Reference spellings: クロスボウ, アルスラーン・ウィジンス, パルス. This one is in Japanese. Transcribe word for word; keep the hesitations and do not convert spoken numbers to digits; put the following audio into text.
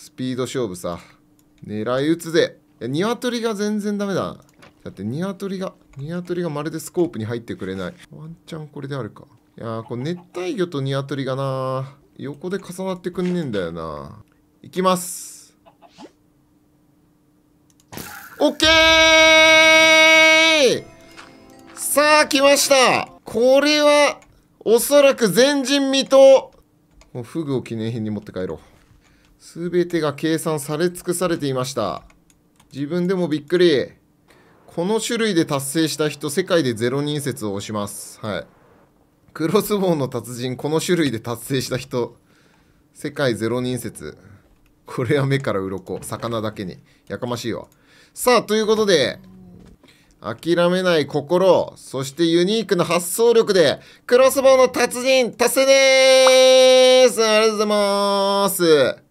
スピード勝負さ。狙い撃つぜ。ニワトリが全然ダメだな。だってニワトリが、ニワトリがまるでスコープに入ってくれない。ワンチャンこれであるか。いやー、これ熱帯魚とニワトリがな、横で重なってくんねえんだよな。いきます。オッケー！さあ、来ました。これは、おそらく前人未到。もうフグを記念品に持って帰ろう。すべてが計算され尽くされていました。自分でもびっくり。この種類で達成した人、世界でゼロにん説を推します。はい。クロスボウの達人、この種類で達成した人、世界ゼロにん説。これは目から鱗、魚だけに。やかましいわ。さあ、ということで、諦めない心、そしてユニークな発想力で、クロスボウの達人、達成でーす！ありがとうございます。